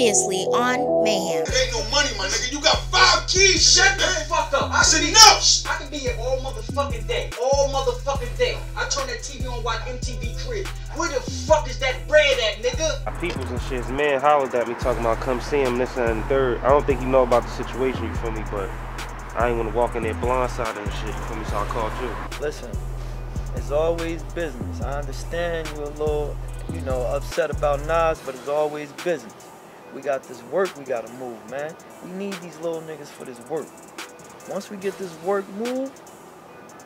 previously on Mayhem. It ain't no money, my nigga. You got 5 keys. Shut the fuck up. I said enough. I can be here all motherfucking day. All motherfucking day. I turn that TV on, watch MTV Crib. Where the fuck is that bread at, nigga? My peoples and shit's man hollered at me talking about come see him, this and third. I don't think you know about the situation, you feel me, but I ain't wanna walk in there blindsided and shit, you feel me, so I called you. Listen, it's always business. I understand you're a little, you know, upset about Nas, but it's always business. We got this work, we gotta move, man. We need these little niggas for this work. Once we get this work moved,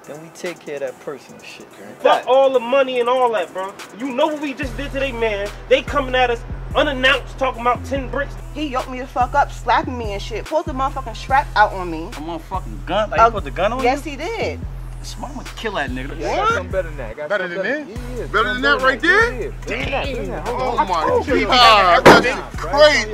then we take care of that personal shit, man. Fuck all the money and all that, bro. You know what we just did today, man. They coming at us unannounced, talking about 10 bricks. He yoked me the fuck up, slapping me and shit. Pulled the motherfucking strap out on me. A motherfucking gun? Like, he put the gun on you? Yes, he did. Mama kill that nigga. Yeah, what? I got better than that. Better than that? Yeah. Better than that right there? Yeah. Damn. Oh my God. That's crazy.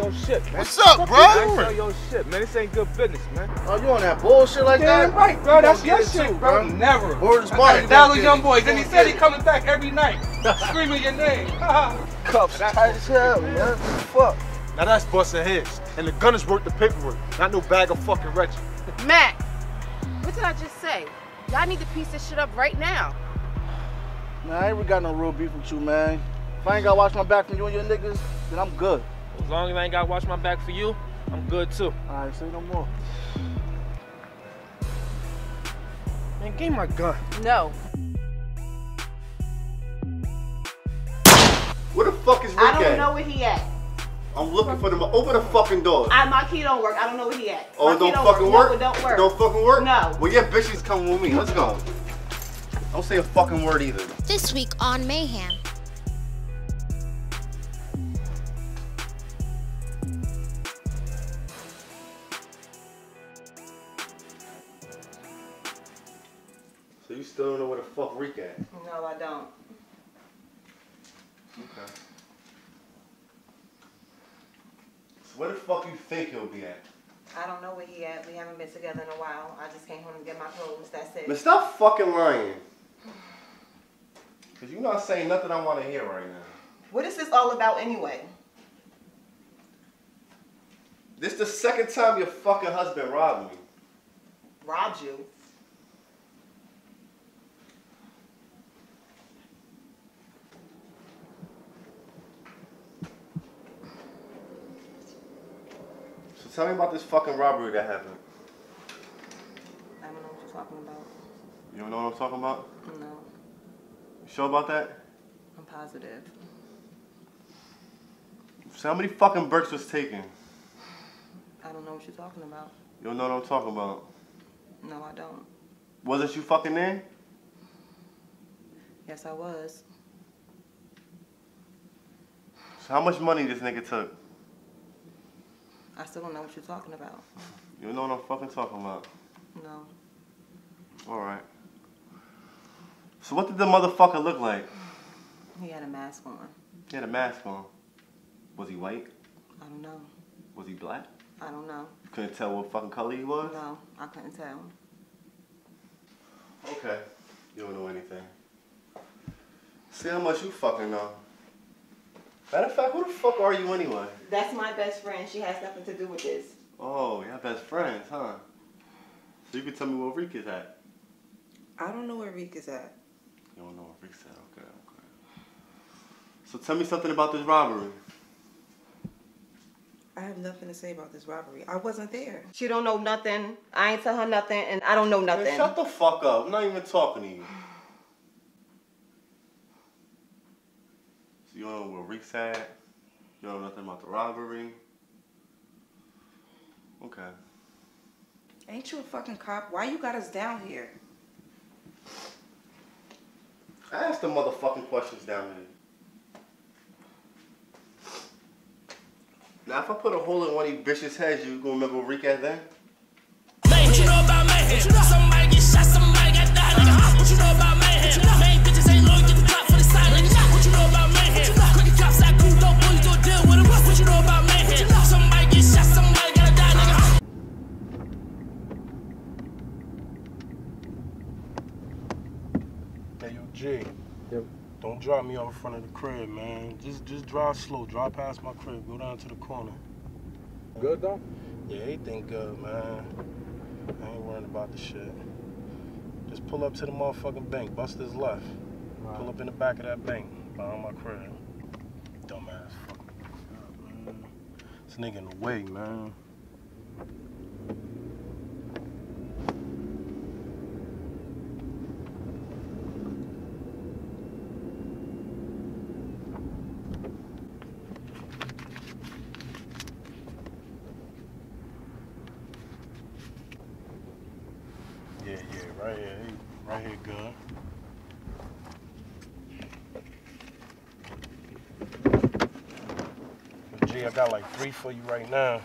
What's up, bro? That's your shit, man. This ain't good business, man. Oh, you on that bullshit like that? Damn right, bro. That's your shit, bro. Never. $1,000 young boys. And he said he coming back every night. Screaming your name. Cuffs tight as hell, man. Fuck. Now that's busting heads. And the gunners worked the paperwork. Not no bag of fucking wretches. Mac, what did I just say? Y'all need to piece this shit up right now. Nah, I ain't really got no real beef with you, man. If I ain't got to watch my back from you and your niggas, then I'm good. As long as I ain't got to watch my back for you, I'm good too. All right, say no more. Man, give me my gun. No. Where the fuck is Rick at? I don't know where he at. I'm looking for them. Open the fucking door. My key don't work. I don't know where he at. Oh, don't fucking work? No, don't work. Don't fucking work? No. Well, yeah, bitches coming with me. Let's go. Don't say a fucking word either. This week on Mayhem. So you still don't know where the fuck Rick at? No, I don't. Okay. Where the fuck you think he'll be at? I don't know where he at. We haven't been together in a while. I just came home to get my clothes. That's it. But stop fucking lying. Because you're not saying nothing I want to hear right now. What is this all about anyway? This the second time your fucking husband robbed me. Robbed you? Tell me about this fucking robbery that happened. I don't know what you're talking about. You don't know what I'm talking about? No. You sure about that? I'm positive. So how many fucking bricks was taken? I don't know what you're talking about. You don't know what I'm talking about? No, I don't. Wasn't you fucking there? Yes, I was. So how much money this nigga took? I still don't know what you're talking about. You don't know what I'm fucking talking about? No. Alright. So what did the motherfucker look like? He had a mask on. He had a mask on. Was he white? I don't know. Was he black? I don't know. You couldn't tell what fucking color he was? No, I couldn't tell. Okay. You don't know anything. See how much you fucking know. Matter of fact, who the fuck are you anyway? That's my best friend. She has nothing to do with this. Oh, y'all best friends, huh? So you can tell me where Rick is at. I don't know where Rick is at. You don't know where Rick's at? Okay, okay. So tell me something about this robbery. I have nothing to say about this robbery. I wasn't there. She don't know nothing. I ain't tell her nothing, and I don't know nothing. Man, shut the fuck up. I'm not even talking to you. You don't know where Rick's at. You don't know nothing about the robbery. Okay. Ain't you a fucking cop? Why you got us down here? I asked the motherfucking questions down here. Now, if I put a hole in one of these bitches' heads, you gonna remember where Rick at then? What you know about me? What you know? Somebody get shot, somebody got died. Nigga. What you know about me? What you know? Main bitches ain't loyal, get the top for the side. Nigga. What you know about me? What you know about me? You know somebody get shot, somebody gotta die, nigga. Hey, yo, G. Yep. Don't drop me off in front of the crib, man. Just drive slow. Drive past my crib. Go down to the corner. Good though? Yeah, everything good, man. I ain't worrying about the shit. Just pull up to the motherfucking bank. Buster's left. Right. Pull up in the back of that bank. Behind my crib. Dumbass. Fuck man. This nigga in the way, man. Right here, gun. G, I got like 3 for you right now.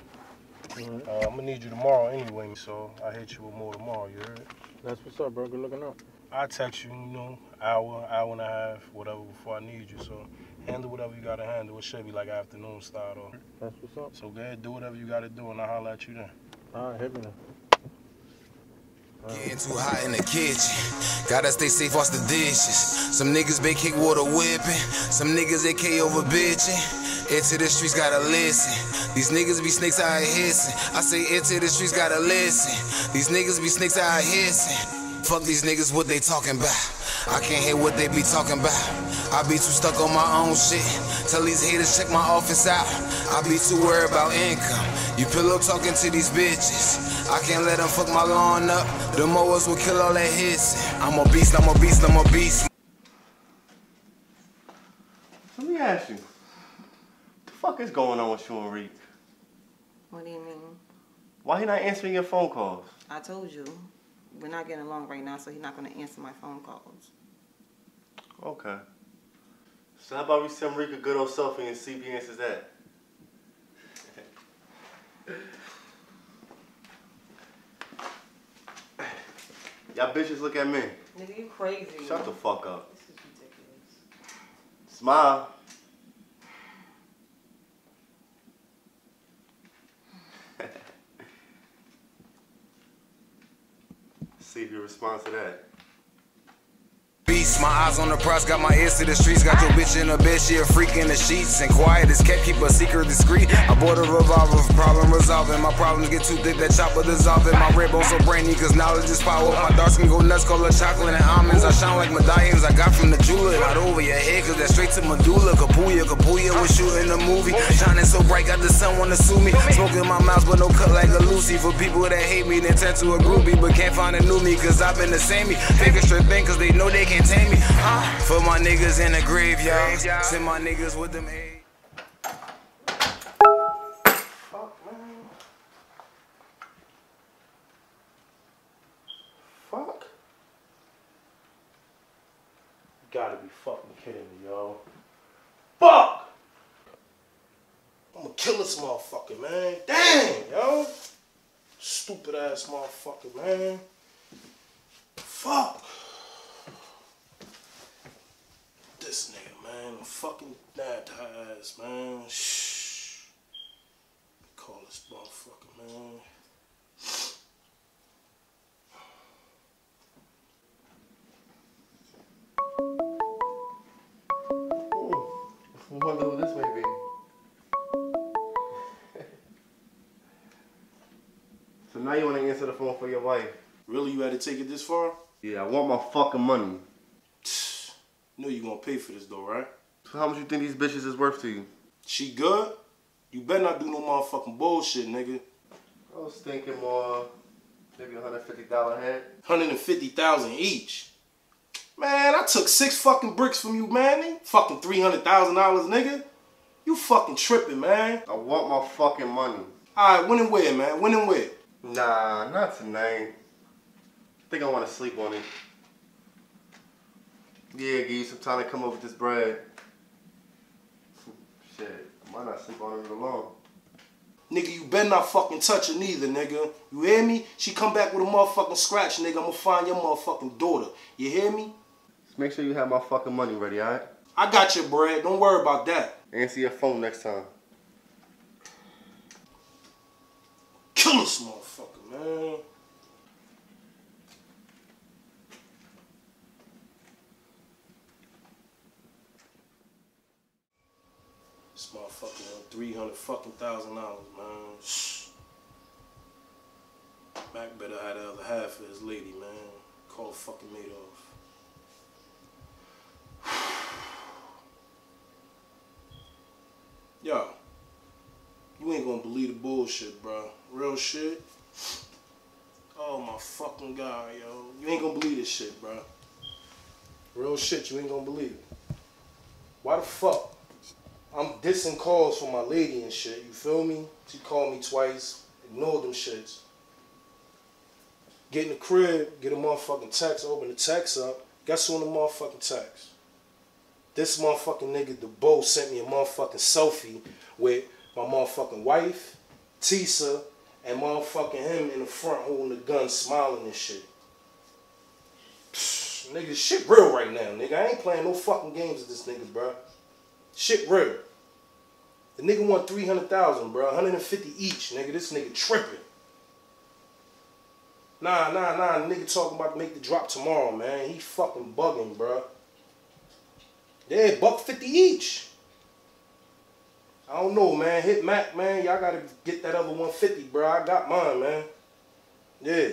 Mm-hmm. I'm gonna need you tomorrow anyway, so I'll hit you with more tomorrow, you heard? That's what's up, bro. Good looking up. I'll text you, you know, hour and a half, whatever, before I need you, so handle whatever you gotta handle. It should be like afternoon style, though. That's what's up. So go ahead, do whatever you gotta do, and I'll holler at you then. All right, hit me now. Getting too hot in the kitchen. Gotta stay safe, wash the dishes. Some niggas been kick water whipping. Some niggas AK over bitching. Into the streets, gotta listen. These niggas be snakes, I ain't hissing. I say into the streets, gotta listen. These niggas be snakes, I ain't hissing. Fuck these niggas, what they talking about? I can't hear what they be talking about. I be too stuck on my own shit. Tell these haters, check my office out. I be too worried about income. You pillow talking to these bitches. I can't let them fuck my lawn up. The mowers will kill all that hissing. I'm a beast, I'm a beast, I'm a beast. Let me ask you, what the fuck is going on with you and Rick? What do you mean? Why he not answering your phone calls? I told you, we're not getting along right now, so he's not gonna answer my phone calls. Okay. So how about we send Rick a good old selfie and see if he answers that? Y'all bitches look at me. Nigga, you crazy. Shut the fuck up. This is ridiculous. Smile. See if you respond to that. Beast, my eyes on the prize, got my ears to the streets. Got your bitch in a bed, she a freak in the sheets. And quiet as kept, keep a secret discreet. I bought a revolver, problem resolving. My problems get too thick, that chopper dissolving. My red bones so brandy, cause knowledge is power. My dark skin go nuts, color chocolate and almonds. I shine like medallions, I got from the jeweler. Not over your head, cause that's straight to medulla. Kapuya, Kapuya was shooting a movie. Shining so bright, got the sun wanna sue me. Smoke in my mouth, but no cut like a Lucy. For people that hate me, they turn to a groupie. But can't find a new me, cause I've been the samey. Figure straight thing, cause they know they can't tame me. For my niggas in the graveyard, send my niggas with them eggs. Fuck, man. Fuck? You gotta be fucking kidding me, yo. Fuck! I'm gonna kill this motherfucker, man. Dang, yo. Stupid ass motherfucker, man. Fuck. This nigga, man, fucking nabbed her ass, man. Shh. Call this motherfucker, man. Wonder who this may be. So now you want to answer the phone for your wife? Really, you had to take it this far? Yeah, I want my fucking money. Know you gonna pay for this though, right? So how much you think these bitches is worth to you? She good? You better not do no motherfucking bullshit, nigga. I was thinking more, maybe $150 head. 150,000 each? Man, I took 6 fucking bricks from you, man. Fucking $300,000, nigga. You fucking tripping, man. I want my fucking money. All right, when and where, man? When and where? Nah, not tonight. I think I want to sleep on it. Yeah, give you some time to come up with this bread. Shit, I might not sleep on it alone. Nigga, you better not fucking touch her neither, nigga. You hear me? She come back with a motherfucking scratch, nigga. I'ma find your motherfucking daughter. You hear me? Just make sure you have my fucking money ready, alright? I got your bread. Don't worry about that. Answer your phone next time. Kill this motherfucker, man. motherfucking $300,000, man. Shh. Mac better have the other half of his lady, man. Call fucking Madoff. Yo, you ain't gonna believe the bullshit, bro. Real shit. Oh my fucking God, yo. You ain't gonna believe this shit, bro. Real shit, you ain't gonna believe it. Why the fuck? I'm dissing calls for my lady and shit, you feel me? She called me twice, ignored them shits. Get in the crib, get a motherfucking text, open the text up. Guess who in the motherfucking text? This motherfucking nigga DeBose sent me a motherfucking selfie with my motherfucking wife, Tisa, and motherfucking him in the front holding the gun, smiling and shit. Psh, nigga, shit real right now, nigga. I ain't playing no fucking games with this nigga, bro. Shit real. The nigga won $300,000, bro. 150 each, nigga. This nigga tripping. Nah, nigga talking about to make the drop tomorrow, man. He fucking bugging, bro. Yeah, $150 each. I don't know, man. Hit Mac, man. Y'all gotta get that other 150, bro. I got mine, man. Yeah.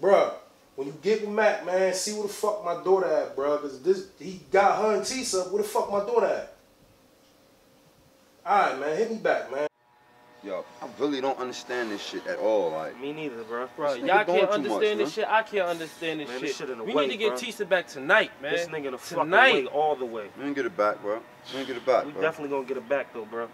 Bruh, when you get with Mac, man, see where the fuck my daughter at, bro. Cause this, he got her and Tisa. Where the fuck my daughter at? Alright, man. Hit me back, man. Yo, I really don't understand this shit at all. Like, me neither, bro. Y'all can't understand this shit. I can't understand this shit. We need to get Tisa back tonight, man. This nigga in the fucking way all the way. We didn't get it back, bro. We didn't get it back, bro. We definitely gonna get it back, though, bro.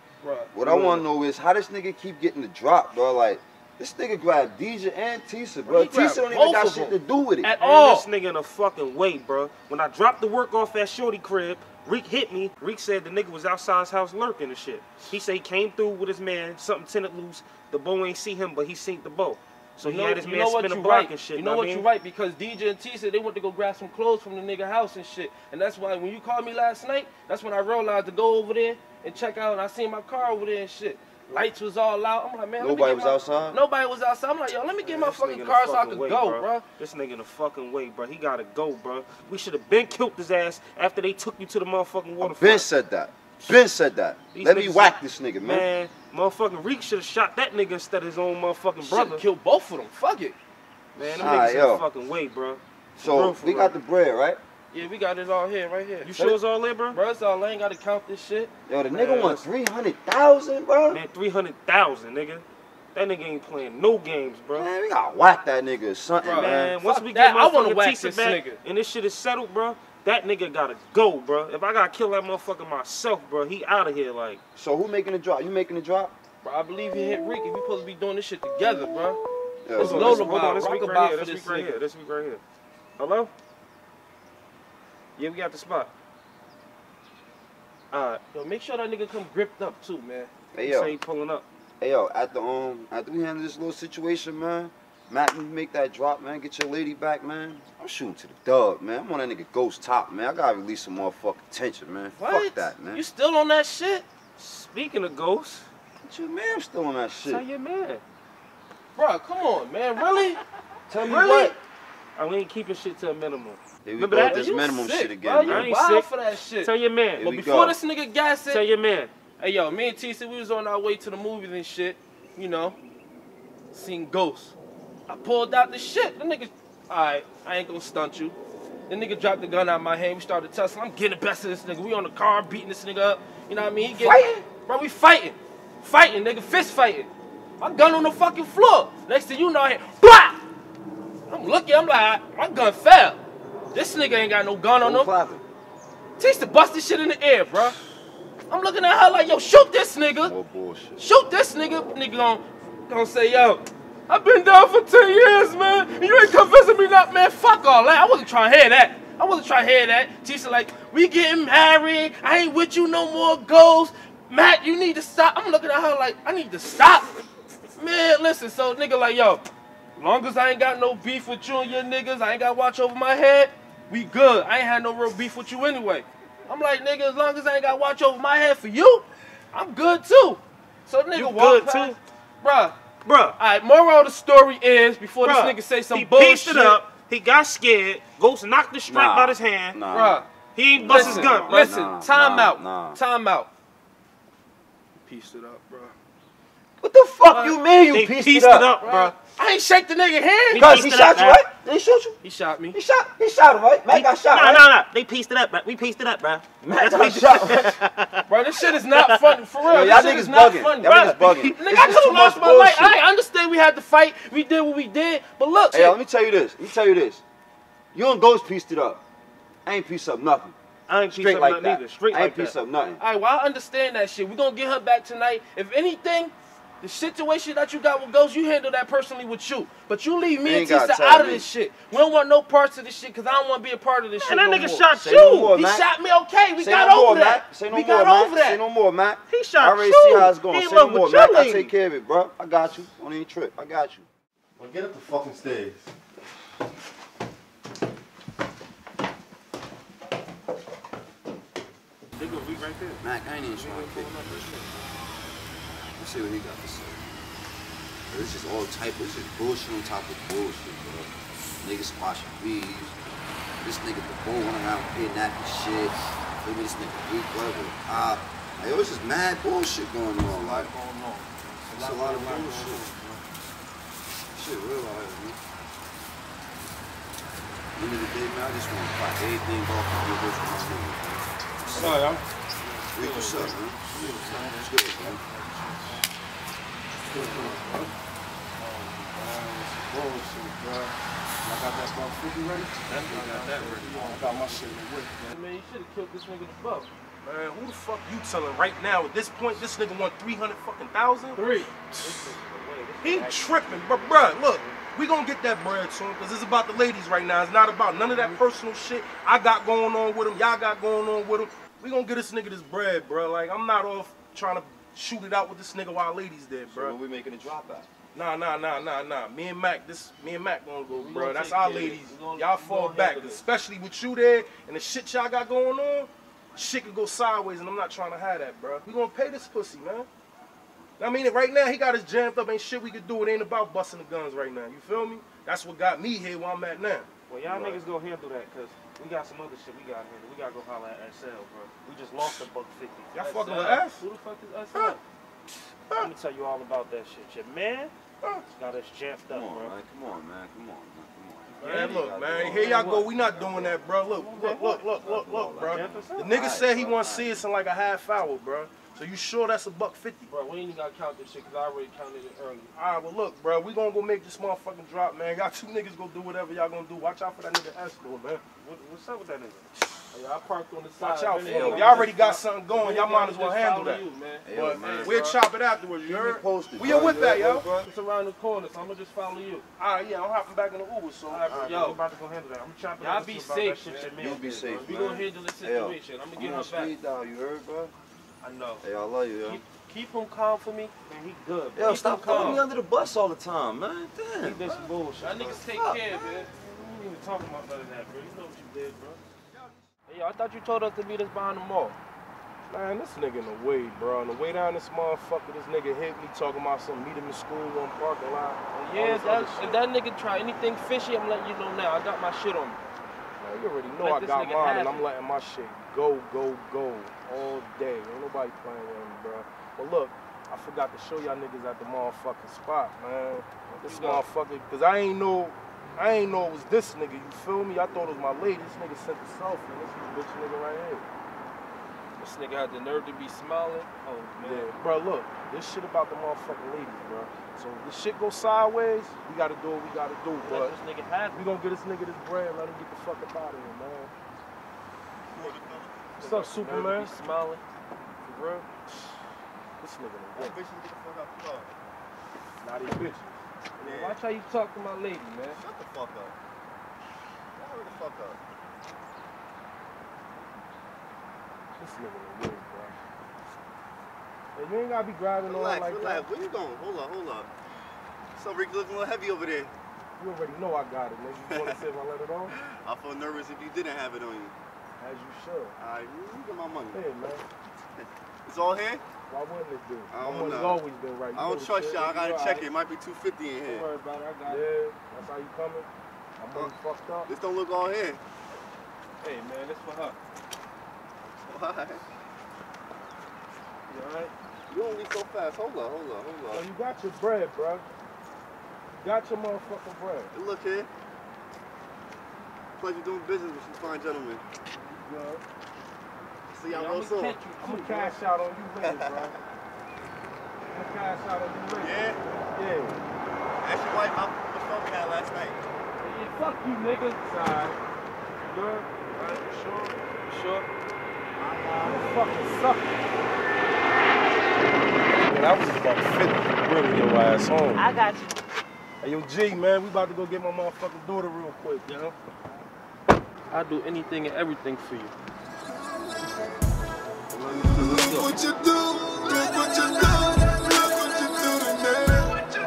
What I want to know is how this nigga keep getting the drop, bro. Like, this nigga grabbed Deja and Tisa, bro. Tisa don't even got shit to do with it. At all. This nigga in the fucking way, bro. When I dropped the work off at Shorty crib, Rick hit me. Rick said the nigga was outside his house lurking and shit. He said he came through with his man, something tended loose. The bow ain't see him, but he seen the bow. So he had his man spin a block and shit. You know what you right, because DJ and Tisa, they went to go grab some clothes from the nigga house and shit. And that's why when you called me last night, that's when I realized to go over there and check out. And I seen my car over there and shit. Lights was all out. I'm like, man, nobody was outside. Nobody was outside. I'm like, yo, let me get my fucking car so I could go, bro. This nigga in the fucking way, bro. He gotta go, bro. We should have been killed his ass after they took you to the motherfucking waterfront. Ben said that. Ben said that. Let me whack this nigga, man. Man, motherfucking Reek should have shot that nigga instead of his own motherfucking brother. Should've killed both of them. Fuck it, man. Them niggas in the fucking way, bro. So we got the bread, right? Yeah, we got it all here, right here. You sure it's all there, bro? Bro, it's all. I ain't got to count this shit. Yo, the nigga won 300,000, bro. Man, 300,000, nigga. That nigga ain't playing no games, bro. Man, we gotta whack that nigga or something, bro, man. Once we get my Tisa back and this shit is settled, bro, that nigga gotta go, bro. If I gotta kill that motherfucker myself, bro, he out of here, like. So who making the drop? You making the drop? Bro, I believe you hit Ricky. We supposed to be doing this shit together, bro. Yeah, it's low about right here. This right here. This week right here. Hello? Yeah, we got the spot. Alright. Yo, make sure that nigga come gripped up too, man. Hey, yo. He ain't pulling up. Hey, yo, after we handle this little situation, man, Matt, you make that drop, man. Get your lady back, man. I'm shooting to the dub, man. I'm on that nigga Ghost top, man. I gotta release some motherfucking tension, man. What? Fuck that, man. You still on that shit? Speaking of Ghost. What you mean I'm still on that shit? Tell your man. Bro, come on, man. Really? Tell me what? I ain't keeping shit to a minimum. Remember that? This minimum shit again. I ain't sick for that shit. Tell your man. But before this nigga gas it, tell your man. Hey, yo, me and Tisa, we was on our way to the movies and shit. You know, seen Ghost. I pulled out the shit. The nigga, all right, I ain't gonna stunt you. The nigga dropped the gun out of my hand. We started tussling. I'm getting the best of this nigga. We on the car beating this nigga up. You know what I mean? He get fighting, bro. We fighting, nigga, fist fighting. My gun on the fucking floor. Next thing you know, I hear, blah. I'm looking, I'm like, my gun fell. This nigga ain't got no gun on him. Tisa bust this shit in the air, bro. I'm looking at her like, yo, shoot this nigga. More bullshit. Shoot this nigga. Nigga gonna say, yo, I've been down for 10 years, man. And you ain't come visit me up, man. Fuck all that. I wasn't trying to hear that. Tisa like, we getting married. I ain't with you no more, Ghost. Matt, you need to stop. I'm looking at her like, I need to stop. Man, listen, so nigga like, yo, long as I ain't got no beef with you and your niggas, I ain't got to watch over my head, we good. I ain't had no real beef with you anyway. I'm like, nigga, as long as I ain't got to watch over my head for you, I'm good too. So the nigga walked past. Bruh. All right, moral of the story is, before this nigga say some bullshit. He pieced it up. He got scared. Ghost knocked the strap out his hand. He ain't bust his gun. Listen, time out. pieced it up, bro. What the fuck you mean you pieced it up, bro? I ain't shake the nigga hand. Cause he shot you, right? Did he shoot you? He shot me. He shot him, right? Mac got shot, right? No. They pieced it up, bro. We pieced it up, bro. Mac got shot. Bro, this shit is not fun. For real, this shit is not fun, bro. Y'all niggas bugging. Nigga, I could've lost my life. I understand we had to fight. We did what we did. But look. Hey, let me tell you this. You and Ghost pieced it up. I ain't pieced up nothing. I ain't piece up like nothing either. Straight like that. I ain't piece up nothing. All right, well, I understand that shit. We're going to get her back tonight. If anything, the situation that you got with Ghost, you handle that personally with you. But you leave me and Tisa out of this shit. We don't want no parts of this shit because I don't want to be a part of this shit. And that nigga shot you. He shot me, okay. We got over that. We got over that. Say no more, man. He shot you. I already see how it's going. Say no more, man. I'll take care of it, bro. I got you. On any trip. I got you. Well, get up the fucking stairs. They gonna be right there. Mac, I ain't even trying to pick. Let's see what he got to say. This is all type of, this is bullshit on top of bullshit, bro. Niggas squashing bees. This nigga DeBose running around here nappy shit. Maybe this nigga Rick level. Like, yo, it's just mad bullshit going on, like. It's a lot of bullshit. Shit, real life, man. At the end of the day, man, I just want to fight everything off and do this with my nigga. Sorry, y'all. Rick, what's up, man? What's good, man? I got that about 50 ready? Definitely got that ready. I got my shit in the whip, man. Man, you should have killed this nigga above. Man, who the fuck you telling right now? At this point, this nigga won 300 fucking thousand? Three. He tripping, but bruh, look. We gonna get that bread soon, because it's about the ladies right now. It's not about none of that personal shit I got going on with them, y'all got going on with them. We gonna get this nigga this bread, bro. Like, I'm not off trying to shoot it out with this nigga while ladies there, bro. So what we making a drop out? Nah. Me and Mac gonna go, bro. That's our ladies. Y'all fall back, especially with you there and the shit y'all got going on. Shit could go sideways, and I'm not trying to have that, bro. We gonna pay this pussy, man. I mean, right now, he got us jammed up. Ain't shit we could do. It ain't about busting the guns right now. You feel me? That's what got me here where I'm at now. Well, y'all niggas go handle that, because we got some other shit we got to handle. We got to go holler at ourselves, bro. We just lost a $1.50. Y'all fucking with us? Who the fuck is us? Let me tell you all about that shit. Your man got us jammed up, bro. Man. Come on, man. Man, look, man. Here y'all go. We not doing that, bro. Look, bro. The nigga said he want to see us in like a half hour, bro. So you sure that's $1.50? Bro, we ain't even gotta count this shit, because I already counted it earlier. Alright, well look, bro, we gonna go make this motherfucking drop, man. Y'all two niggas gonna do whatever y'all gonna do. Watch out for that nigga Esco, man. What's up with that nigga? Y'all parked on the side. Watch out for him. Y'all already got something going. Y'all might as well handle that. We'll chop it afterwards, you heard? We'll whip that, yo. It's around the corner, so I'm gonna just follow you. Alright, yeah, I'm hopping back in the Uber, so I'm about to go handle that. I'm chopping it up. Y'all be safe, shit, man. You be safe, man. We gonna handle this situation. I'm gonna get him back. You heard, bro? I know. Hey, I love you, yo. Keep him calm for me, man. He good. Yo, stop throwing me under the bus all the time, man. Damn. Keep this bullshit. Y'all niggas take care, man. We ain't even talking about none of that, bro. You know what you did, bro. Hey, yo, I thought you told us to meet us behind the mall. Man, this nigga in the way, bro. On the way down this motherfucker, this nigga hit me talking about some meet him in school on parking lot. Yeah, if that nigga try anything fishy, I'm letting you know now. I got my shit on me. Man, you already know I got mine, and I'm letting my shit go all day. Ain't nobody playing with me, bro. But look, I forgot to show y'all niggas at the motherfucking spot, man. This motherfucker, because I ain't know it was this nigga, you feel me? I thought it was my lady. This nigga sent the selfie, and this is bitch nigga right here. This nigga had the nerve to be smiling. Oh, man. Yeah. Bro, look, this shit about the motherfucking ladies, bro. So if this shit goes sideways, we gotta do what we gotta do, bro. This nigga had we gonna get this nigga this bread and let him get the fuck up out of here, man. What's up, Superman? Be smiling. For real? This nigga the bitch. Not these bitches. Man, watch how you talk to my lady, man. Shut the fuck up. Shut the fuck up. This nigga the way, bro. Hey, you ain't gotta be grabbing on like that. Relax, where you going? Hold up. So Rick looking a little heavy over there. You already know I got it, nigga. You wanna see if I let it on? I feel nervous if you didn't have it on you. As you should. Alright, you get my money. Hey, man. It's all here? Why wouldn't it do? I don't know. It's always been right. You I don't trust y'all. I gotta check it. It might be 250 in here. Don't worry about it. I got it. That's how you coming? I'm gonna fucked up. This don't look all here. Hey, man. This for her. Why? You alright? You don't leave so fast. Hold on. Yo, you got your bread, bro. You got your motherfucking bread. Hey, look here. Pleasure doing business with you fine gentlemen. Yo. See y'all real soon. I'm gonna cash out on you later, bro. Yeah? Yeah. Ask your wife how the fuck we had last night. Yeah, fuck you, nigga. Sorry. You good? Right? Sure. I'm fucking sucking. Man, I was just about to fit really your ass home. I got you. Hey, yo, G, man, we about to go get my motherfucking daughter real quick, you know? I'll do anything and everything for you. What you do? Look what you do. Look what you do to me. Look what you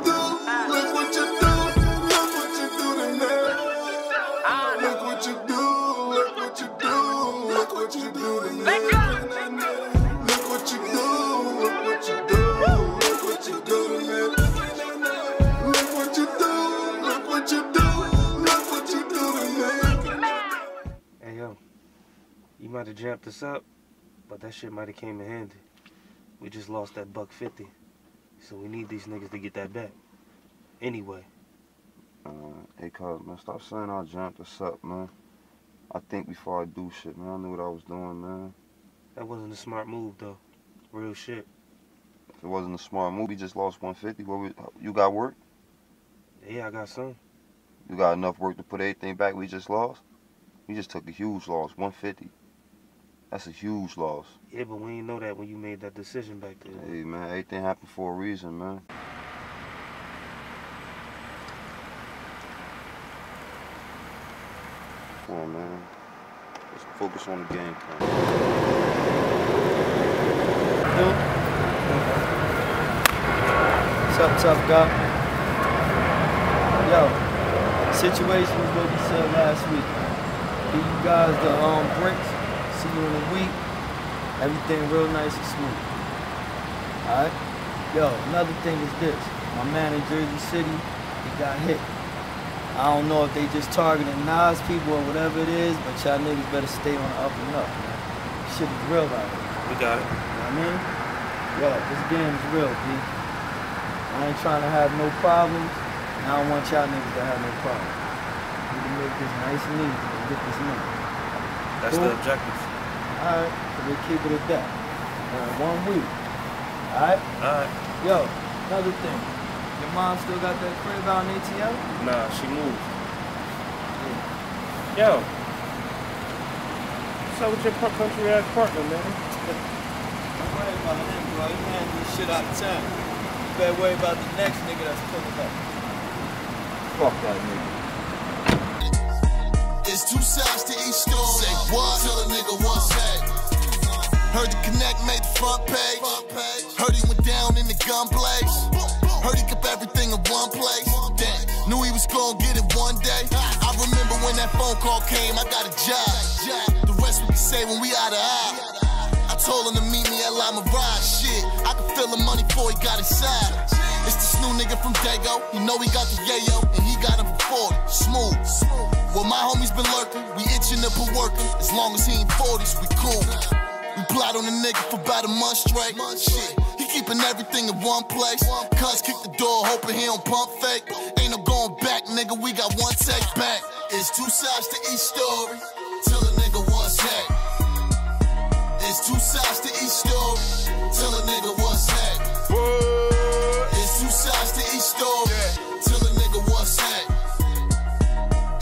do. Look what you do. Look what you do to me. Look what you do. Look what you do. Look what you do to me. Look what you do. Look what you do. Look what you do to me. Look what you do. Look what you do. Look what you do to me. Hey, yo. You might have jammed us up. But that shit might have came in handy. We just lost that $150. So we need these niggas to get that back. Anyway. Hey, cuz, man, stop saying I jumped us up, man. I think before I do shit, man. I knew what I was doing, man. That wasn't a smart move, though. Real shit. If it wasn't a smart move, we just lost $150. You got work? Yeah, I got some. You got enough work to put everything back we just lost? We just took a huge loss, $150. That's a huge loss. Yeah, but we didn't know that when you made that decision back then. Hey, man, everything happened for a reason, man. Come on, man. Let's focus on the game plan. What's up, guy? Yo, situation was what we said last week. Give you guys the bricks. See you in a week. Everything real nice and smooth. Alright? Yo, another thing is this. My man in Jersey City, he got hit. I don't know if they just targeting Nas people or whatever it is, but y'all niggas better stay on the up and up, man. Shit is real out here. We got it. You know what I mean? Yo, this game is real, B. I ain't trying to have no problems, and I don't want y'all niggas to have no problems. We can make this nice and easy and get this money. That's cool. The objective. Alright, so we'll keep it at that. One week. Alright? Alright. Yo, another thing. Your mom still got that crib out in ATL? Nah, she moved. Yeah. Yo. What's up with your country ass partner, man? Don't worry about him, bro. You handle this shit out of town. You better worry about the next nigga that's pulling up. Fuck that nigga. There's two sides to each story. Say what? Tell a nigga one pack. Heard the connect made the front page. Heard he went down in the gun blaze. Heard he kept everything in one place. Damn, knew he was gonna get it one day. I remember when that phone call came, I got a job. The rest we can say when we out of eye. I told him to meet me at La Mirage. Shit, I could feel the money before he got inside. It's this new nigga from Dago. You know he got the yayo, and he got him for 40. Smooth. Well, my homies been lurking, we itching up and working. As long as he ain't 40s, we cool. We plot on a nigga for about a month straight. Shit, he keeping everything in one place. Cuz kick the door, hoping he don't pump fake. Ain't no going back, nigga, we got one take back. It's two sides to each story. Tell a nigga what's that. It's two sides to each story. Tell a nigga what's that. It's two sides to each story. Tell a nigga what's that.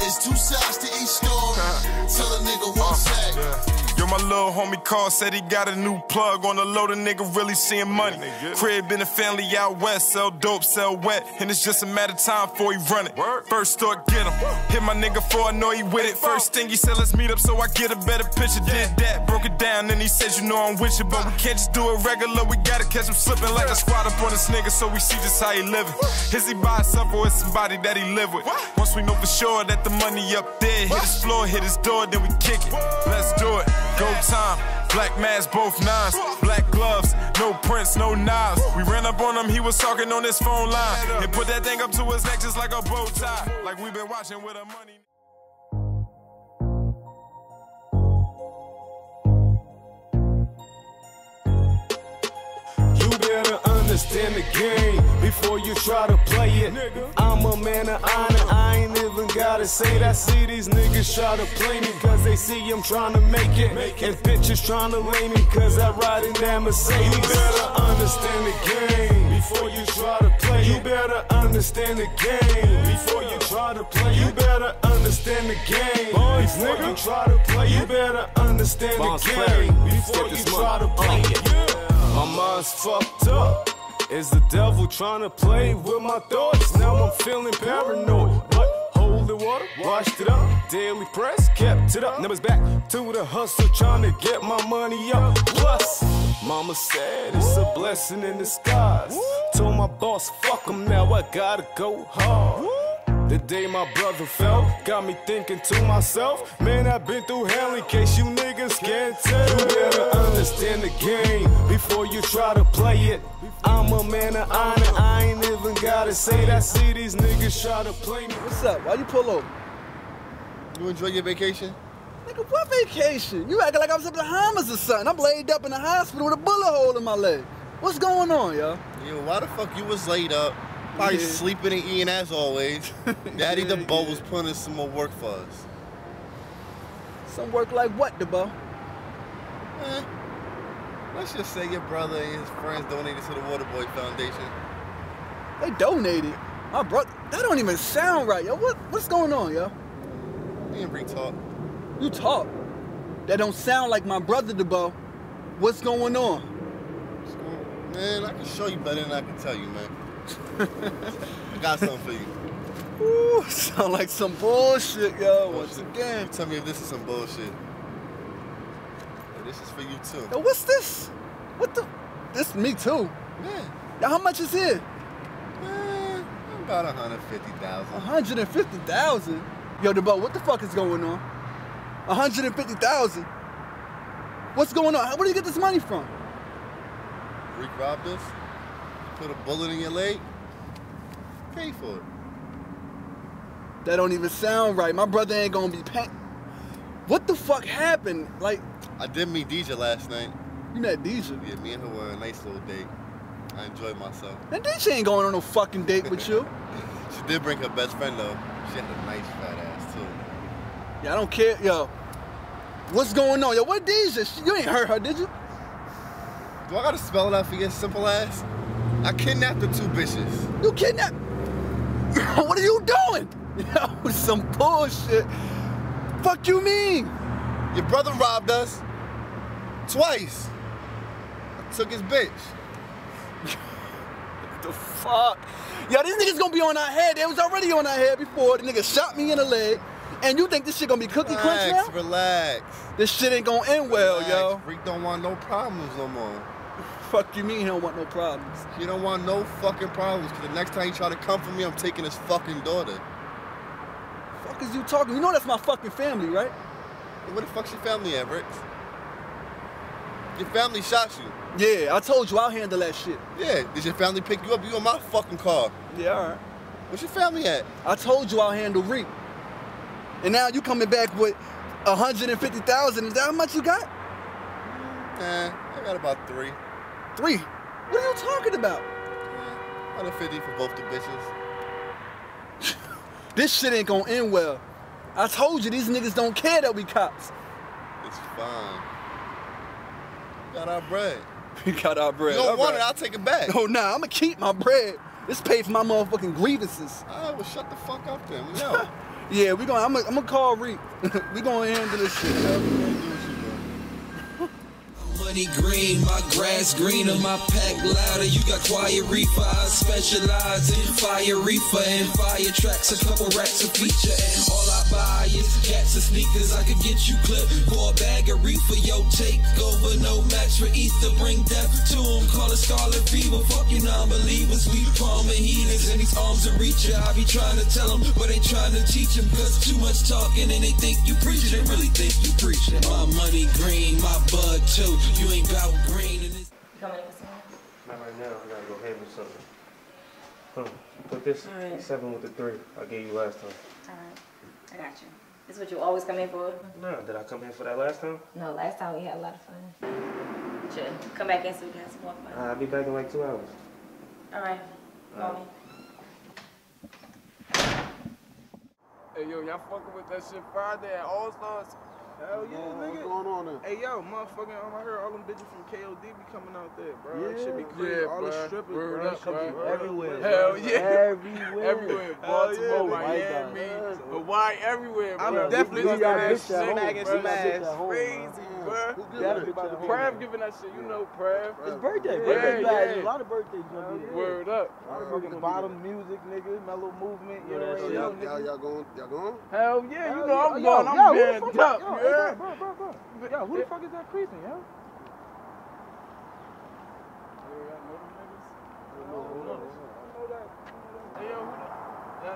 It's two sides to each story. Tell a nigga what's that. Yeah. Yo, my little homie called, said he got a new plug on the low. The nigga really seeing money. Yeah, crib in the family out west, sell dope, sell wet, and it's just a matter of time before he run it. Work. First thought, get him. Hit my nigga before I know he with it. First thing he said, let's meet up, so I get a better picture. Did that, broke it down, then he said, you know I'm with you, but we can't just do it regular. We gotta catch him slipping like a squad up on this nigga, so we see just how he living. Is he by himself or is somebody that he live with? Once we know for sure that the money up there, hit his floor, hit his door, then we kick it. Let's do it. Go time. Black masks, both nines. Black gloves, no prints, no knives. We ran up on him, he was talking on his phone line. And put that thing up to his neck just like a bow tie. Like we been watching with our money. here to understand the game before you try to play it. I'm a man of honor, I ain't even gotta say it. I see these niggas try to play me cause they see I'm trying to make it, and bitches trying to lay me cause I ride in that Mercedes. You better understand the game before you try to play it. You better understand the game before you try to play it. You better understand the game before you try to play it. You better understand the game before you try to play it. My mind's fucked up. Is the devil trying to play with my thoughts? Now I'm feeling paranoid. But holy water, washed it up. Daily press, kept it up. Now it's back to the hustle, trying to get my money up. Plus, mama said it's a blessing in disguise. Told my boss, fuck him, now I gotta go hard. The day my brother fell got me thinking to myself, man, I've been through hell in case you niggas can't tell. You better understand the game before you try to play it. I'm a man of honor, I ain't even gotta say that. See these niggas try to play me. What's up? Why you pull over? You enjoy your vacation? Nigga, what vacation? You acting like I was up in the Bahamas or something. I'm laid up in the hospital with a bullet hole in my leg. What's going on, y'all? Yo, why the fuck you was laid up? Probably sleeping and eating as always. Daddy DeBose was putting in some more work for us. Some work like what, DeBose? Let's just say your brother and his friends donated to the Waterboy Foundation. They donated? My brother, that don't even sound right, yo. What's going on, yo? Me and Rick talk. You talk? That don't sound like my brother, DeBose. What's going on? Man, I can show you better than I can tell you, man. I got something for you. Ooh, sound like some bullshit, yo. Bullshit. Once again. You tell me if this is some bullshit. Yo, this is for you too. Yo, what's this? What the? This me too. Yeah. Yo, how much is it? About 150,000. 150,000. Yo, DeBose, what the fuck is going on? 150,000. What's going on? Where do you get this money from? Rick robbed us. Put a bullet in your leg, pay for it. That don't even sound right. My brother ain't gonna be paying. What the fuck happened? Like, I did meet Deja last night. You met Deja? Yeah, me and her were on a nice little date. I enjoyed myself. And Deja ain't going on no fucking date with you. She did bring her best friend though. She had a nice fat ass too. Yeah, I don't care, yo. What's going on? Yo, what Deja? You ain't hurt her, did you? Do I gotta spell it out for your simple ass? I kidnapped the two bitches. You kidnapped? What are you doing? Yo, some bullshit. Fuck you mean? Your brother robbed us. Twice. I took his bitch. What the fuck? Yo, this nigga's gonna be on our head. It was already on our head before. The nigga shot me in the leg. And you think this shit gonna be cookie crunch now? Relax. This shit ain't gonna end well, yo. Rick don't want no problems no more. Fuck you mean he don't want no problems? He don't want no fucking problems, because the next time he try to come for me, I'm taking his fucking daughter. Fuck is you talking? You know that's my fucking family, right? Hey, where the fuck's your family at, Rick? Your family shot you. Yeah, I told you I'll handle that shit. Yeah, did your family pick you up? You in my fucking car. Yeah, all right. Where's your family at? I told you I'll handle Rick. And now you coming back with 150,000. Is that how much you got? Nah, I got about 3. 3? What are you talking about? 150 for both the bitches. This shit ain't gonna end well. I told you these niggas don't care that we cops. It's fine. We got our bread. We got our bread. You don't want it, I'll take it back. No, nah, I'ma keep my bread. This paid for my motherfucking grievances. Alright, well shut the fuck up then. We know. Yeah, we gonna I'ma call Rick. We gonna handle this shit, yo. Money green, my grass greener, my pack louder. You got quiet reefer, I specialize in fire reefer and fire tracks. A couple racks a feature, and all I buy is cats and sneakers. I could get you clipped for a bag of reefer. Yo, take over, no match for ether. Bring death to him, call it scarlet fever. Fuck you non-believers, we palm and healers. And these arms are reaching, I be trying to tell them, but ain't trying to teach them. Cause too much talking and they think you preaching, they really think you preaching. My money green, my bud too. You ain't got green in this. You coming in for something? Not right now. I gotta go handle something. Put this 7 with the 3. I gave you last time. Alright. I got you. This is what you always come in for? No. Did I come in for that last time? No. Last time we had a lot of fun. Chill. Come back in so we can have some more fun. I'll be back in like 2 hours. All right. Mommy. Hey, yo, y'all fucking with that shit Friday at All Stars? Hell yeah, nigga. What's going on there? Hey, yo, motherfucking, I heard all them bitches from KOD be coming out there, bro. Yeah, that shit be crazy. Yeah, all the strippers, bro. Coming everywhere. Hell yeah. Everywhere. Everywhere. Baltimore, Miami. But why everywhere, bro? I'm definitely looking at that shit. Snagging smash. Crazy, bro. Prav giving that shit. You know Prav. It's birthday. Birthday. A lot of birthdays going to be. Word up. Bottom music, nigga. Mellow movement. Y'all going? Hell yeah. You know I'm going. I'm banned up, man. Yeah. Bro. Yo, who the fuck is that creasing, yo? Y'all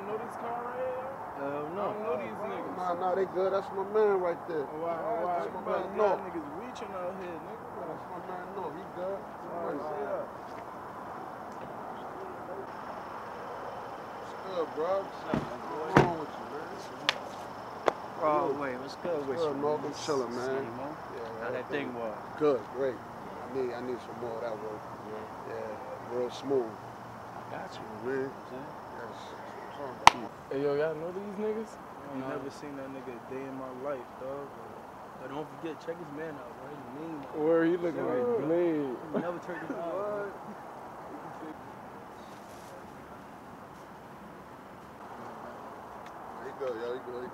know this car right here? Hell no. I don't know these niggas. Nah, they good. That's my man right there. Oh, wow. That's my man. No. Niggas reaching out here, nigga. That's my man. No, he good. What's good, bro? What's wrong with you, man? Oh, wait, what's good with you? Morgan, chilling, man. Yeah, how that thing was? Good, great. I need some more of that work. Yeah. Yeah, real smooth. I got you, man. Yes. Hey, yo, y'all know these niggas? You never seen that nigga a day in my life, dog. But don't forget, check his man out, bro. He's mean, man. Where he looking like Blade? He never turned his eye. He good, yo. He good.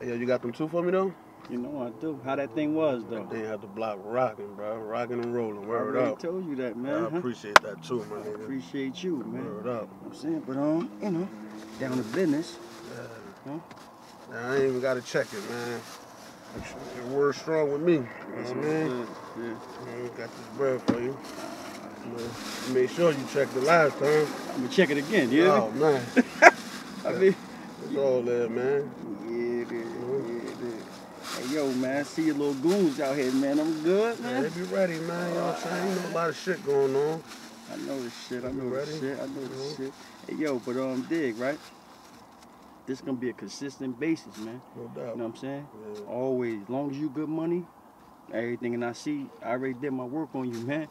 Hey, yo, you got them two for me, though? You know I do. How that thing was, though? They had the block rocking, bro. Rocking and rolling. Word up. I already told you that, man. I appreciate that, too, man. I appreciate you, man. Word up. I'm saying, but, you know, down to business. Yeah. Huh? Nah, I ain't even got to check it, man. It word strong with me. You know what I mean? Yeah. Got this bread for you. Make sure you check the last time. I'm going to check it again, yeah? Oh, man. I mean, it's all there, man. Yeah, it is. Hey, yo, man, I see your little goons out here, man. I'm good, man. Yeah, they be ready, man. You know what I'm saying? You know a lot of shit going on. I know this shit. I know this shit. Hey, yo, but dig, right? This is going to be a consistent basis, man. No doubt. You know what I'm saying? Yeah. Always. As long as you good money. Everything, and I already did my work on you, man.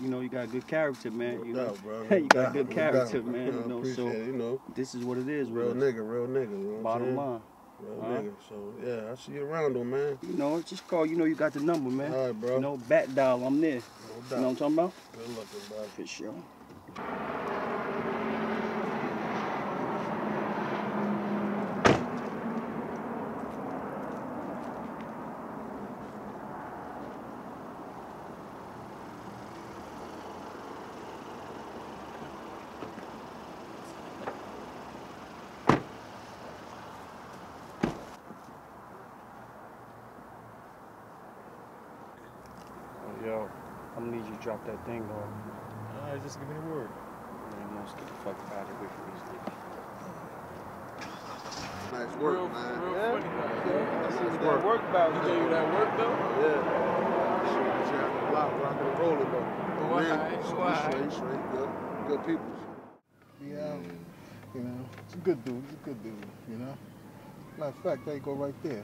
You know, you got good character, man. No doubt, bro. No you got good character, no doubt, man. You know, so it, you know, this is what it is, bro. Real nigga. You know bottom line. Real nigga. So yeah, I see you around though, man. You know, just call. You know, you got the number, man. All right, bro. You know, back dial. I'm there. No doubt. You know what I'm talking about? Good looking, bro. For sure. Yo, I'm gonna need you to drop that thing off. Alright, just give me the word. I'm gonna get the fuck out of here for these niggas. Nice work, man. Real funny, man. Yeah. That's what that work about. You gave you that work, though? Yeah. Shit, you have a lot rocking and rolling, though. Straight, good people. Yeah, you know, it's a good dude, you know? Matter of fact, they go right there.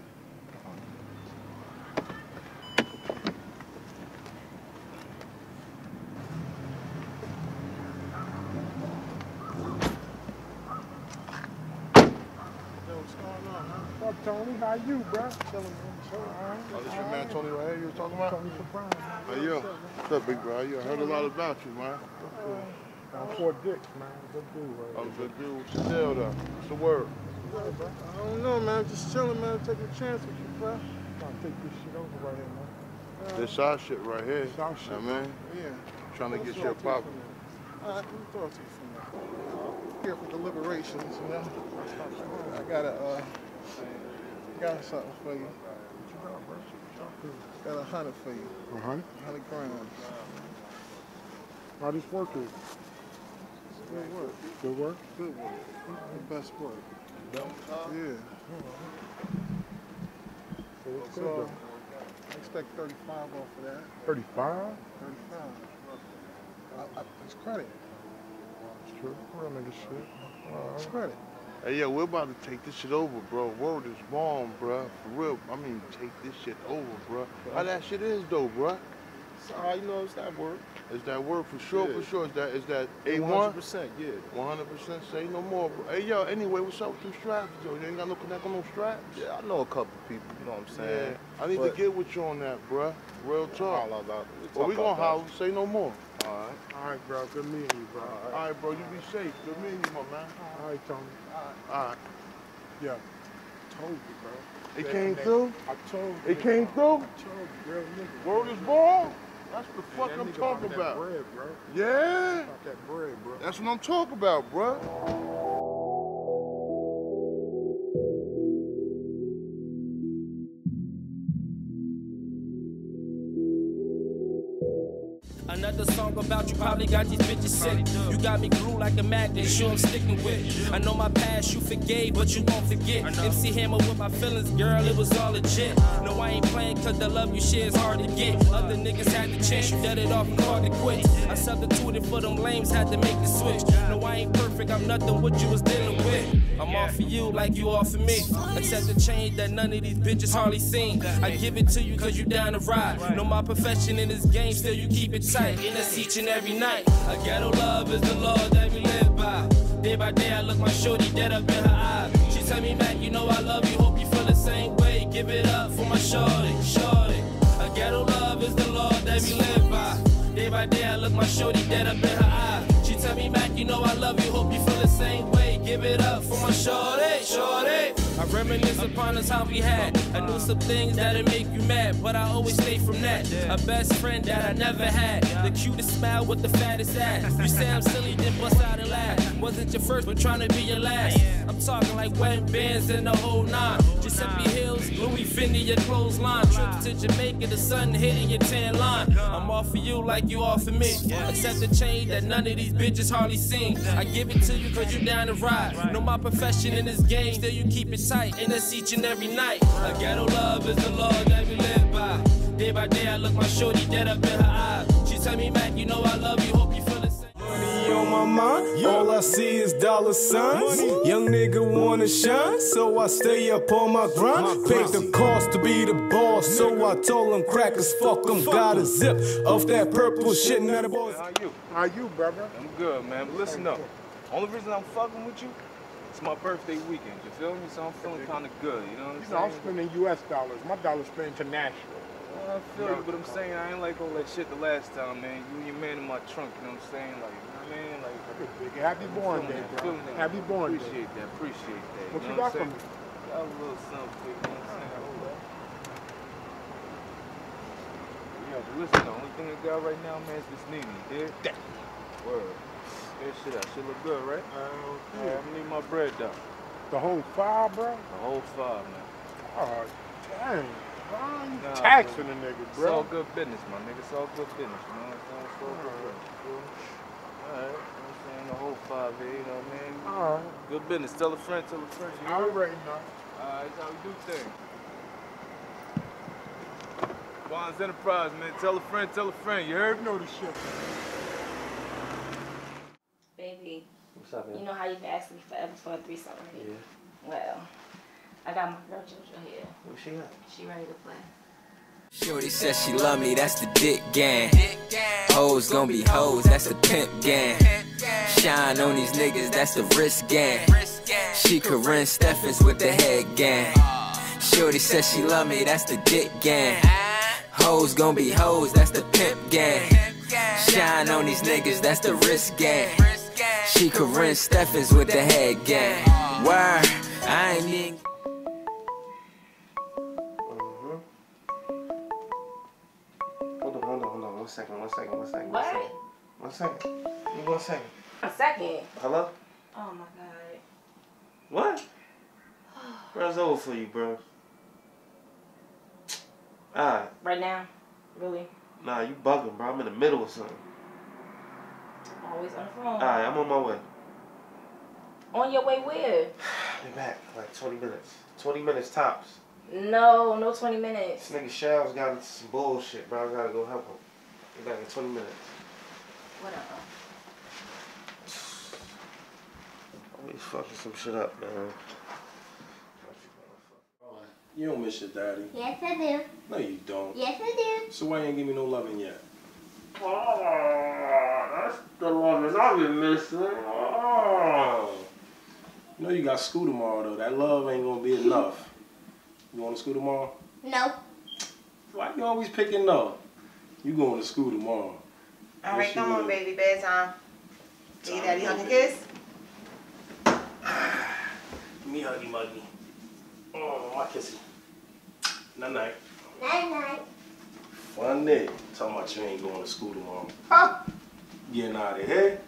Tony, how you, bro? Chilling, man. Oh, this your man Tony right here you was talking about? Tony Soprano. Hey, yo. What's up, big bro? I heard a lot about you, man. I'm Fort Dix, man. Good dude, right? Oh, good dude. What's the deal, though? What's the word? I don't know, man. I'm just chilling, man. I'm taking a chance with you, bro. I'm trying to take this shit over right here, man. This our shit right here. This our shit, man. Yeah. I'm trying to get your pop. All right, let me talk to you from here. Here for deliberations, you know? I got a, got something for you. Got $100 for you. $100 grand. How this work is? Good work. Good work. The best work. Yeah. So what's good? I expect 35 off of that. 35? 35. It's credit. It's true. We're gonna make it shit. It's credit. Hey, yo, we're about to take this shit over, bro. Word is bomb, bro. For real. I mean, take this shit over, bro. How that shit is, though, bro? You know, it's that word. It's that word for sure, yeah. For sure. It's that A1? 100%, yeah. 100%, say no more, bro. Hey, yo, anyway, what's up with them straps, yo? You ain't got no connect on no straps? Yeah, I know a couple people, you know what I'm saying? Yeah. I need to get with you on that, bro. Real talk. Well, we gonna holler, say no more. All right. All right, bro. Good meeting you, bro. All right, bro. You be safe. Good meeting you, my man. All right, Tony. All right. Yeah. Told you, bro. It came through? I told you. It came through? I told you, real nigga. Word is born? That's the fuck I'm talking about. That bread, bro. Yeah? About that bread, bro. That's what I'm talking about, bro. Another song about you probably got these bitches sick. You got me glued like a magnet, sure I'm sticking with. I know my past you forgave, but you won't forget. MC Hammer with my feelings, girl, it was all legit. No, I ain't playing cause the love you share is hard to get. Other niggas had the chance, you dead it off and hard to quit. I substituted for them lames, had to make the switch. No, I ain't perfect, I'm nothing what you was dealing with. I'm all for you like you all for me. Accept the change that none of these bitches hardly seen. I give it to you cause you down to ride. Know my profession in this game, still you keep it tight. In us each and every night, a ghetto love is the law that we live by. Day by day I look my shorty dead up in her eyes. She tell me, Mac, you know I love you, hope you feel the same way. Give it up for my shorty, shorty. A ghetto love is the law that we live by day I look my shorty dead up in her eyes. She tell me, Mac, you know I love you, hope you feel the same way. Give it up for my shorty, shorty. I reminisce upon us how we had. I knew some things that'd make you mad, but I always stay from that. A best friend that I never had. The cutest smile with the fattest ass. You say I'm silly, then bust out and laugh. Wasn't your first, but trying to be your last. I'm talking like wet bands in the whole nine. Giuseppe Hills, Louis Fendi, your clothesline. Trips to Jamaica, the sun hitting your tan line. I'm all for you like you all for me. Accept the change that none of these bitches hardly seen. I give it to you cause you down to ride. Know my profession in this game, still you keep it tight. In us each and every night. A ghetto love is the law that we live by. Day by day I look my shorty dead up in her eyes. She tell me, Mac, you know I love you, hope you feel the same. Money on my mind, all I see is dollar signs. Young nigga wanna shine, so I stay up on my grind. Paid the cost to be the boss, so I told them crackers, fuck them. Gotta zip off that purple shit. Now the boys. How you? How you, brother? I'm good, man, but listen up. Only reason I'm fucking with you, it's my birthday weekend, you feel me? So I'm feeling kind of good, you know what I'm saying? I'm spending U.S. dollars. My dollars spend international. Well, I feel you, but I'm saying I ain't like all that shit the last time, man. You and your man in my trunk, you know what I'm saying? Like, you know what I mean? Like, happy born day, bro. Happy born day. Appreciate that, appreciate that. What you got from me? Got a little something, you know what I'm saying? Hold up. Yeah, but listen, the only thing I got right now, man, is this Nene, yeah? Word. That shit, that shit look good, right? Yeah. I'm gonna need my bread down. The whole five, bro? The whole five, man. Oh, dang. Why are you taxing the nigga, bro? It's all good business, my nigga. It's all good business, man. It's all good business. All right. I'm saying the whole five here, you know what I mean? All right. Good business. Tell a friend, tell a friend. You know? All right, now. All right, that's how we do things. Bond's Enterprise, man. Tell a friend, tell a friend. You heard? You know this shit. Baby, what's up, man? You know how you've asked me forever for a threesome, right? Yeah. Well, I got my girl JoJo here. What's she at? She ready to play. Shorty says she love me, that's the dick gang. Hoes gon' be hoes, that's the pimp gang. Shine on these niggas, that's the wrist gang. She Corinne Steffens with the head gang. Shorty says she love me, that's the dick gang. Hoes gon' be hoes, that's the pimp gang. Shine on these niggas, that's the wrist gang. She Corinne Steffens with the head gang. Why? I ain't even. Hold on. One second. What? A second. Hello? Oh my god. What? Bro, it's over for you, bro. Alright. Right now? Really? Nah, you bugging, bro. I'm in the middle of something. Always on the phone. Alright, I'm on my way. On your way where? I'll be back in like 20 minutes. 20 minutes tops. No 20 minutes. This nigga Shells got into some bullshit, bro. I gotta go help him. I'll be back in 20 minutes. Whatever. He's fucking some shit up, man. You don't miss your daddy. Yes, I do. No, you don't. Yes, I do. So why you ain't give me no loving yet? Oh, that's the loving I've been missing. Oh. You know you got school tomorrow, though. That love ain't gonna be enough. You going to school tomorrow? No. Why you always picking no? You going to school tomorrow. All right, come on, baby. Bedtime. Give your daddy hug and kiss. Me huggy muggy. Oh, my kissy. Night night. Night night. Fun day. Talking about you ain't going to school tomorrow. Ha! Getting out of here.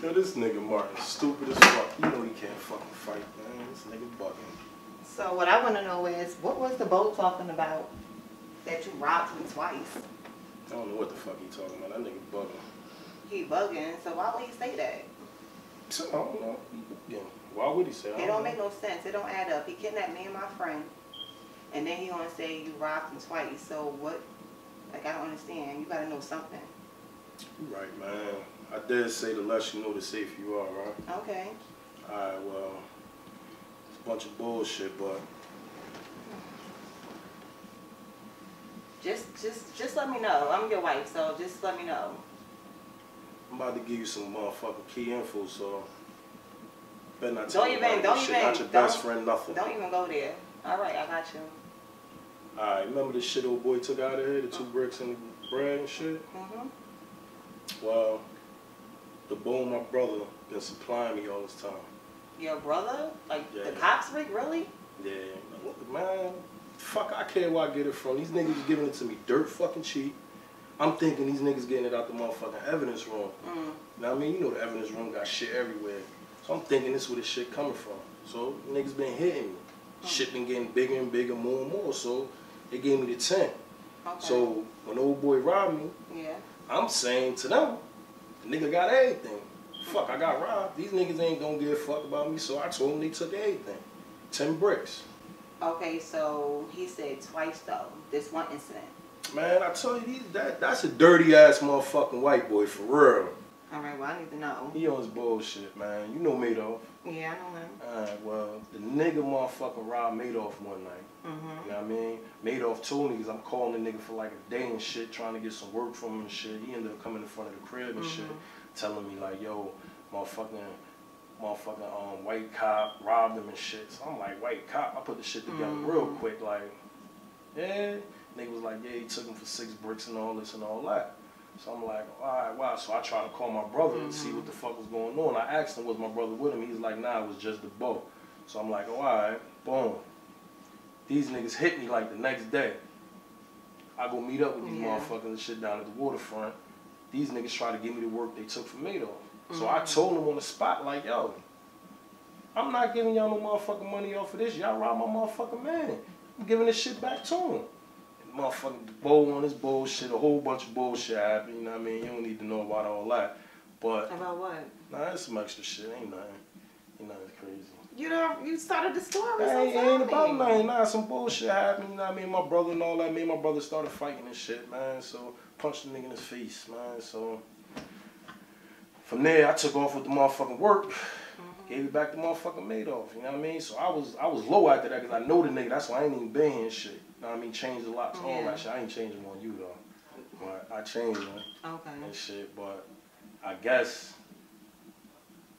Yo, this nigga Martin's stupid as fuck. You know he can't fucking fight, man. This nigga bugging. So what I want to know is, what was the boat talking about that you robbed him twice? I don't know what the fuck he talking about. That nigga bugging. He bugging, so why would he say that? I don't know. Yeah. Why would he say that? It don't make no sense. It don't add up. He kidnapped me and my friend, and then he gonna say you robbed him twice. So what? Like, I don't understand. You gotta know something. You're right, man. I did say the less you know, the safer you are, right? Okay. All right. Well, it's a bunch of bullshit, but just let me know. I'm your wife, so just let me know. I'm about to give you some motherfucking key info, so better not tell you about this shit. Not your best friend, nothing. Don't even go there. All right, I got you. All right, remember this shit old boy took out of here, the 2 bricks and the bread and shit? Mm-hmm. Well, the bone my brother been supplying me all this time. Your brother? Like, yeah. The cops, Rick, really? Yeah. Man, fuck, I care where I get it from. These niggas giving it to me dirt fucking cheap. I'm thinking these niggas getting it out the motherfucking evidence room. Now, I mean, you know the evidence room got shit everywhere. So I'm thinking this is where this shit coming from. So niggas been hitting me. Shit been getting bigger and bigger, more and more. So they gave me the 10. Okay. So when old boy robbed me, yeah. I'm saying to them, the nigga got everything. Fuck, I got robbed. These niggas ain't gonna give a fuck about me. So I told them they took everything. 10 bricks. Okay, so he said twice though, this one incident. Man, I tell you, that's a dirty-ass motherfucking white boy, for real. All right, well, I need to know. He owns bullshit, man. You know Madoff. Yeah, I know him. All right, well, the nigga motherfucking robbed Madoff one night. You know what I mean? Madoff told me, because I'm calling the nigga for like a day and shit, trying to get some work from him and shit. He ended up coming in front of the crib and shit, telling me like, yo, motherfucking white cop robbed him and shit. So I'm like, white cop? I put the shit together real quick, like, yeah. Nigga was like, yeah, he took him for 6 bricks and all this and all that. So I'm like, all right, wow. So I tried to call my brother and see what the fuck was going on. I asked him, was my brother with him? He's like, nah, it was just the boat. So I'm like, oh, all right, boom. These niggas hit me like the next day. I go meet up with these motherfuckers and shit down at the waterfront. These niggas try to give me the work they took from Madoff. So I told them on the spot, like, yo, I'm not giving y'all no motherfucking money off of this. Y'all robbed my motherfucking man. I'm giving this shit back to him. Motherfucking bowl on his bullshit, a whole bunch of bullshit happened, you know what I mean? You don't need to know about all that. But about what? Nah, that's some extra shit. Ain't nothing. Ain't nothing crazy. You know, you started the story. Ain't about nothing. Nah, some bullshit happened, you know what I mean? My brother and all that. Me and my brother started fighting and shit, man. So punched the nigga in his face, man. So from there, I took off with the motherfucking work. Gave it back to motherfucking Madoff, you know what I mean? So I was low after that because I know the nigga. That's why I ain't even been here and shit. You know what I mean? Changed a lot. All that shit. I ain't changing on you though. But I changed on and shit. But I guess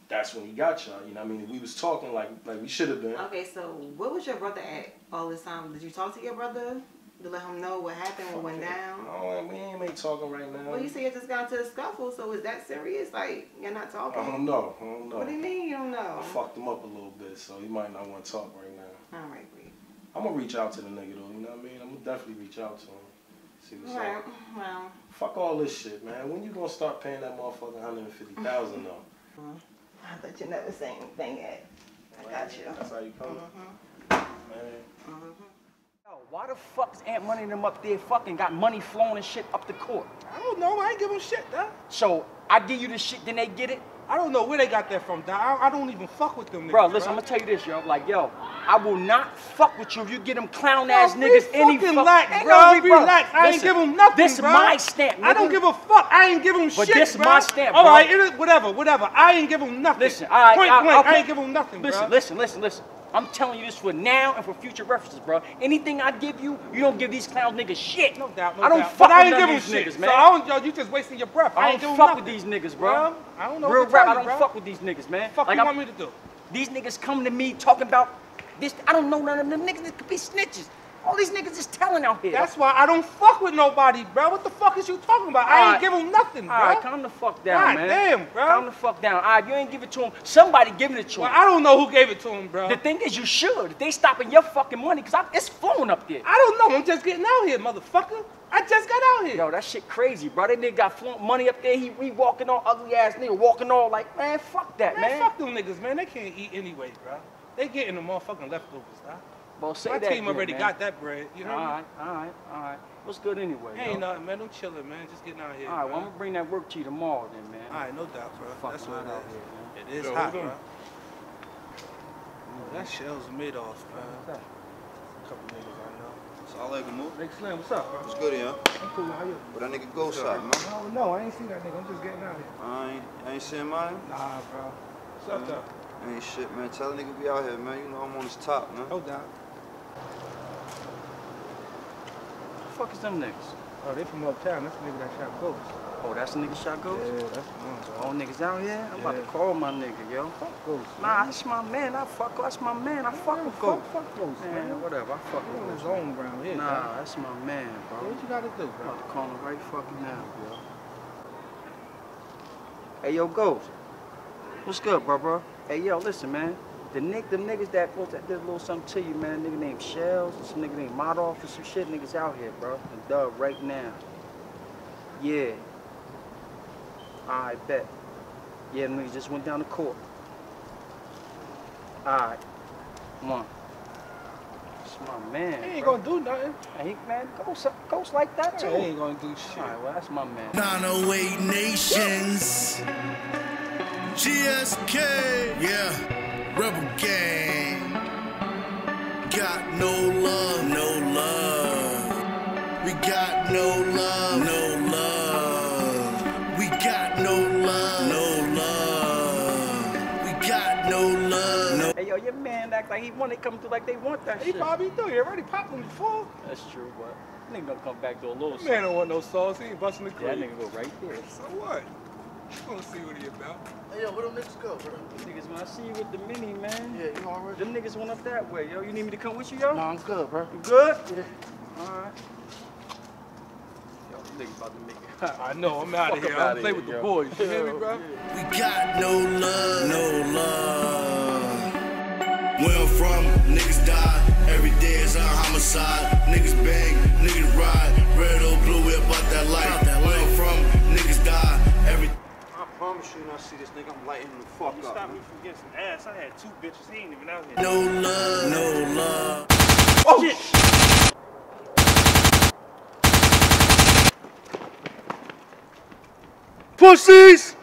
that's when he got y'all. You know what I mean? We was talking like we should have been. Okay, so what was your brother at all this time? Did you talk to your brother to let him know what happened, what went down? No, we ain't talking right now. Well, you said you just got into a scuffle, so is that serious? Like, you're not talking? I don't know. I don't know. What do you mean you don't know? I fucked him up a little bit, so he might not want to talk right now. All right, Rick. I'm going to reach out to the nigga, though, you know what I mean? I'm going to definitely reach out to him. See what's up. Right, well. Fuck all this shit, man. When you going to start paying that motherfucking $150,000, though? I bet you never say anything yet. I got you. That's how you coming? Man. Why the fuck's Aunt Money and them up there fucking got money flowing and shit up the court? I don't know. I ain't give them shit, though. So I give you the shit, then they get it? I don't know where they got that from, dog. I don't even fuck with them niggas. Bro, listen, I'm gonna tell you this, yo. Like, yo, I will not fuck with you if you get them clown ass niggas any fucking lack, bro. Relax. I ain't give them nothing. This is my stamp, nigga. I don't give a fuck. I ain't give them shit. But this is my stamp, bro. All right, whatever, whatever. I ain't give them nothing. Listen, all right, point blank, I ain't give them nothing, bro. Listen. I'm telling you this for now and for future references, bro. Anything I give you, you don't give these clown niggas shit. No doubt, no doubt. I don't fuck with these niggas, man. So I don't, yo, you just wasting your breath. I don't fuck with these niggas, bro. I don't know. Real rap, I don't fuck with these niggas, man. Fuck you want me to do? These niggas come to me talking about this. I don't know none of them niggas that could be snitches. All these niggas is telling out here. That's why I don't fuck with nobody, bro. What the fuck is you talking about? I ain't give them nothing, bro. All right, calm the fuck down, man. Damn, bro. Calm the fuck down. All right, you ain't give it to him. Somebody giving it to him. Well, I don't know who gave it to him, bro. The thing is, you should. They stopping your fucking money because it's flowing up there. I don't know. I'm just getting out here, motherfucker. I just got out here. Yo, that shit crazy, bro. That nigga got money up there. He walking on ugly ass nigga, walking on like, man, fuck that, man. Fuck them niggas, man. They can't eat anyway, bro. They getting the motherfucking leftovers, huh? Well, say my team already got that bread, you know? All right. What's good anyway? Hey, ain't nothing, man. I'm chilling, man. Just getting out here. All right, well, I'm going to bring that work to you tomorrow then, man. All right, no doubt, bro. That's what it is. It is hot, bro. That Shells Madoff, man. A couple niggas I know. Assalamualaikum, Mo. Big Slim, what's up, bro? What's good, yo? I'm cool, how you? But that nigga Ghost out, man. No, I ain't seen that nigga. I'm just getting out here. I ain't seen mine? Nah, bro. What's up, though? Ain't shit, man. Tell a nigga be out here, man. You know I'm on his top, man. No doubt. What the fuck is them niggas? Oh, they from uptown. That's the nigga that shot Ghost. Oh, that's the nigga shot Ghost? Yeah, that's the one. All niggas out here? I'm about to call my nigga, yo. Fuck Ghost. Nah, that's my man. That's my man. I fuck with Ghost. Fuck Ghost, man. Whatever. I fuck with Ghost. It's on ground here. Nah, that's my man, bro. What you gotta do, bro? I'm about to call him right fucking now, bro. Hey, yo, Ghost. What's good, bro, bro? Hey, yo, listen, man. Them niggas that supposed to did a little something to you, man. Nigga named Shells, and some nigga named Madoff, and some shit niggas out here, bro. And dub right now. Yeah. I bet. Yeah, them niggas just went down to court. Alright. Come on. That's my man. He ain't gonna do nothing. Ain't, man. Ghost like that, too. He ain't gonna do shit. Alright, well, that's my man. 908 Nations. GSK. Yeah. Rebel gang, got no love, no love. We got no love, no love. We got no love, no love. We got no love. No. Hey yo, your man act like he want to come through like they want that shit. He probably do. He already popped him before. That's true, but nigga gonna come back to a little. That man don't want no sauce. He ain't busting the crib. That nigga go right there. So what? You gonna see what he about. Hey, yo, where them niggas go, bro? Niggas, when I see you with the mini, man. Yeah, you already? Them niggas went up that way, yo. You need me to come with you, yo? Nah, I'm good, bro. You good? Yeah. All right. Yo, you niggas about to make it hot. I know, I'm out of here. I'm play with the boys. You hear me, bro? Yeah. We got no love, no love. Where I'm from, niggas die. Every day is a homicide. Niggas bang, niggas ride. Red or blue, we about that life. Where I'm from, niggas die. Every I promise you when I see this nigga, I'm lighting him the fuck up. You stopped me from getting some ass. I had two bitches. He ain't even out here. No love, no love. Oh, shit. Pussies!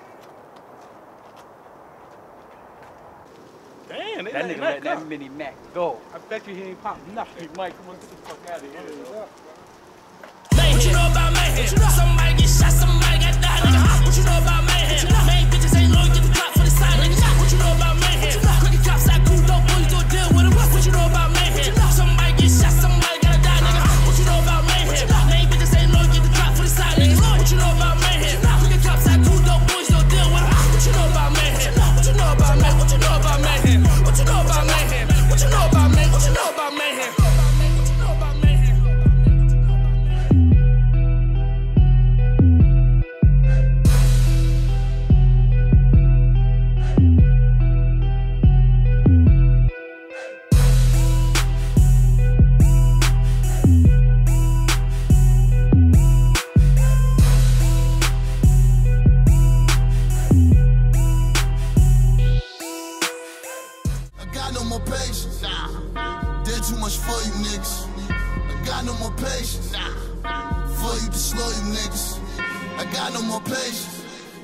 Damn, that nigga let that mini Mac go. I bet you he ain't pop nothing. Mike, come on, get the fuck out of here. What you know about Mayhem? What you know? Somebody get shot, somebody got died. What you know about Mayhem? Main bitches ain't loyal, get the clock for the side. What you know about Mayhem? Crooked cops like cool, no bullies, don't deal with them. What you know about Mayhem? Somebody get shot, somebody got died. What you know about Mayhem? Main bitches ain't loyal, get the clock for the side. What you know about Mayhem? Crooked cops like cool, no bullies, don't deal with them. What you know about Mayhem? What you know about Mayhem? What you know about Mayhem? What you know about Mayhem? What you know about Mayhem? What you know about Mayhem?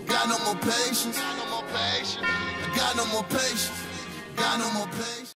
Got no more patience. patience. I got no more patience. Got no more patience.